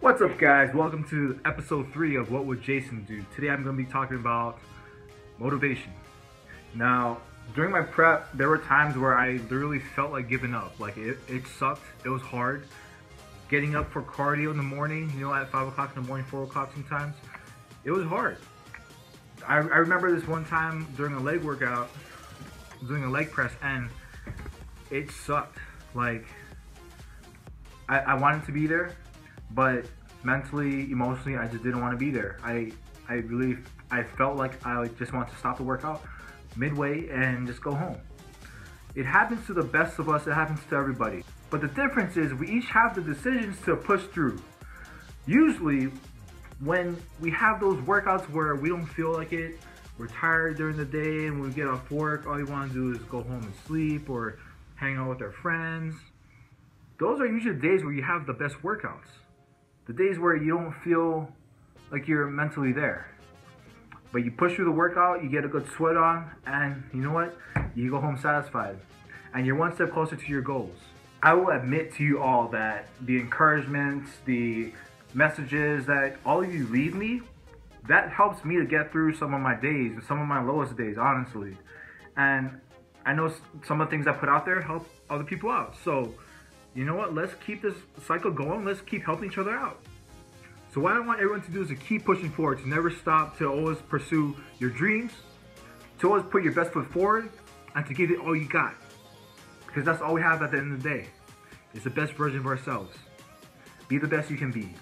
What's up, guys? Welcome to episode 3 of What Would Jason Do? Today I'm going to be talking about motivation. Now, during my prep, there were times where I literally felt like giving up. Like, it sucked. It was hard. Getting up for cardio in the morning, you know, at 5 o'clock in the morning, 4 o'clock sometimes, it was hard. I remember this one time during a leg workout, doing a leg press, and it sucked. Like, I wanted to be there, but mentally, emotionally, I just didn't want to be there. I felt like I just wanted to stop the workout midway and just go home. It happens to the best of us. It happens to everybody. But the difference is we each have the decisions to push through. Usually, when we have those workouts where we don't feel like it, we're tired during the day, and when we get off work, all you want to do is go home and sleep or hang out with our friends. Those are usually the days where you have the best workouts. The days where you don't feel like you're mentally there. But you push through the workout, you get a good sweat on, and you know what? You go home satisfied. And you're one step closer to your goals. I will admit to you all that the encouragements, the messages that all of you leave me, that helps me to get through some of my days, and some of my lowest days, honestly. And I know some of the things I put out there help other people out. So, you know what? Let's keep this cycle going. Let's keep helping each other out. So what I want everyone to do is to keep pushing forward, to never stop, to always pursue your dreams, to always put your best foot forward, and to give it all you got. Because that's all we have at the end of the day. It's the best version of ourselves. Be the best you can be.